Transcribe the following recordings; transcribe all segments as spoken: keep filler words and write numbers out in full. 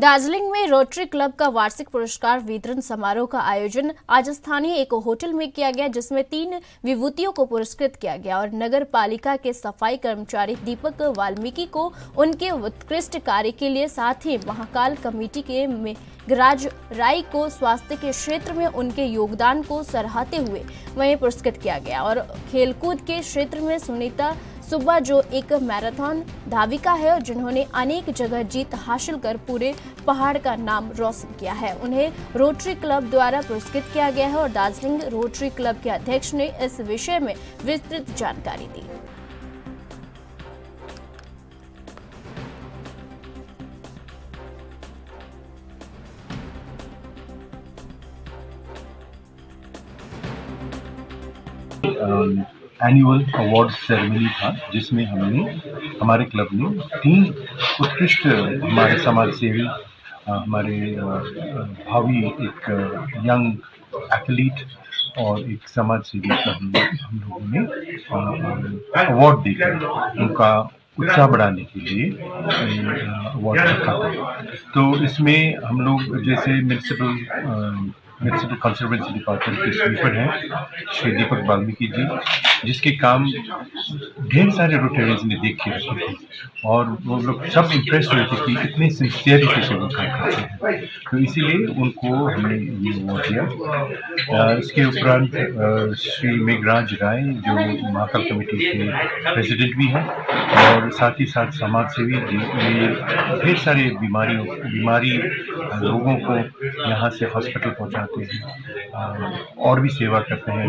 दार्जिलिंग में rotary club का वार्षिक पुरस्कार वितरण समारोह का आयोजन आज स्थानीय एक होटल में किया गया, जिसमें तीन विभूतियों को पुरस्कृत किया गया और नगर पालिका के सफाई कर्मचारी दीपक वाल्मीकि को उनके उत्कृष्ट कार्य के लिए, साथ ही महाकाल कमेटी के मेघराज राय को स्वास्थ्य के क्षेत्र में उनके योगदान को सराहते हुए वहीं पुरस्कृत किया गया। और खेलकूद के क्षेत्र में सुनीता सुब्बा, जो एक मैराथन धाविका है और जिन्होंने अनेक जगह जीत हासिल कर पूरे पहाड़ का नाम रोशन किया है, उन्हें रोटरी क्लब द्वारा पुरस्कृत किया गया है। और दार्जिलिंग रोटरी क्लब के अध्यक्ष ने इस विषय में विस्तृत जानकारी दी। um... एनुअल अवार्ड सेरेमनी था, जिसमें हमने हमारे क्लब ने तीन उत्कृष्ट हमारे समाज सेवी, हमारे भावी एक यंग एथलीट और एक समाज सेवी का हम लोगों ने अवार्ड देकर उनका उत्साह बढ़ाने के लिए अवार्ड रखा था। तो इसमें हम लोग जैसे म्यूनसिपल म्यूनसिपल कंजर्वेंसी डिपार्टमेंट के स्वीपर हैं श्री दीपक वाल्मीकि जी, जिसके काम ढेर सारे रोटेरियंस ने देख के रखे थे और वो लोग सब इम्प्रेस हुए थे कि इतने सिंसियरिटी से वो काम करते हैं, तो इसीलिए उनको हमने ये अवार्ड दिया। इसके उपरांत श्री मेघराज राय, जो महाकाल कमेटी के प्रेसिडेंट भी हैं और साथ ही साथ समाज सेवी, ढेर सारे बीमारियों बीमारी लोगों को यहाँ से हॉस्पिटल पहुँचा और भी सेवा करते हैं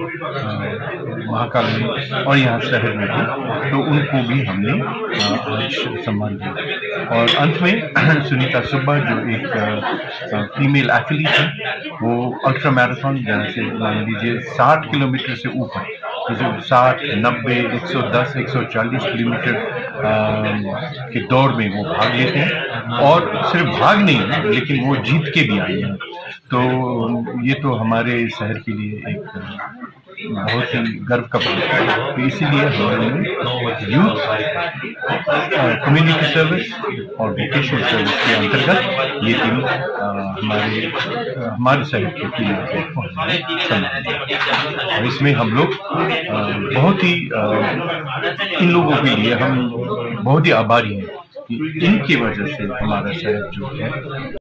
महाकाल में और यहाँ शहर में भी, तो उनको भी हमने आज सम्मान दिया। और अंत में सुनीता सुब्बा, जो एक फीमेल एथलीट है, वो अल्ट्रा मैराथन, जहाँ से मान लीजिए साठ किलोमीटर से ऊपर, जो साठ नब्बे एक सौ दस एक सौ चालीस किलोमीटर के दौड़ में वो भाग लेते हैं और सिर्फ भाग नहीं लेकिन वो जीत के भी आए हैं। तो ये तो हमारे शहर के लिए एक बहुत ही गर्व का बात है। तो इसीलिए हमने यूथ कम्युनिटी सर्विस और वोकेशनल सर्विस के अंतर्गत ये टीम हमारे हमारे शहर के लिए, और इसमें हम लोग बहुत ही इन लोगों के लिए हम बहुत ही आभारी हैं कि इनकी वजह से हमारा शहर जो है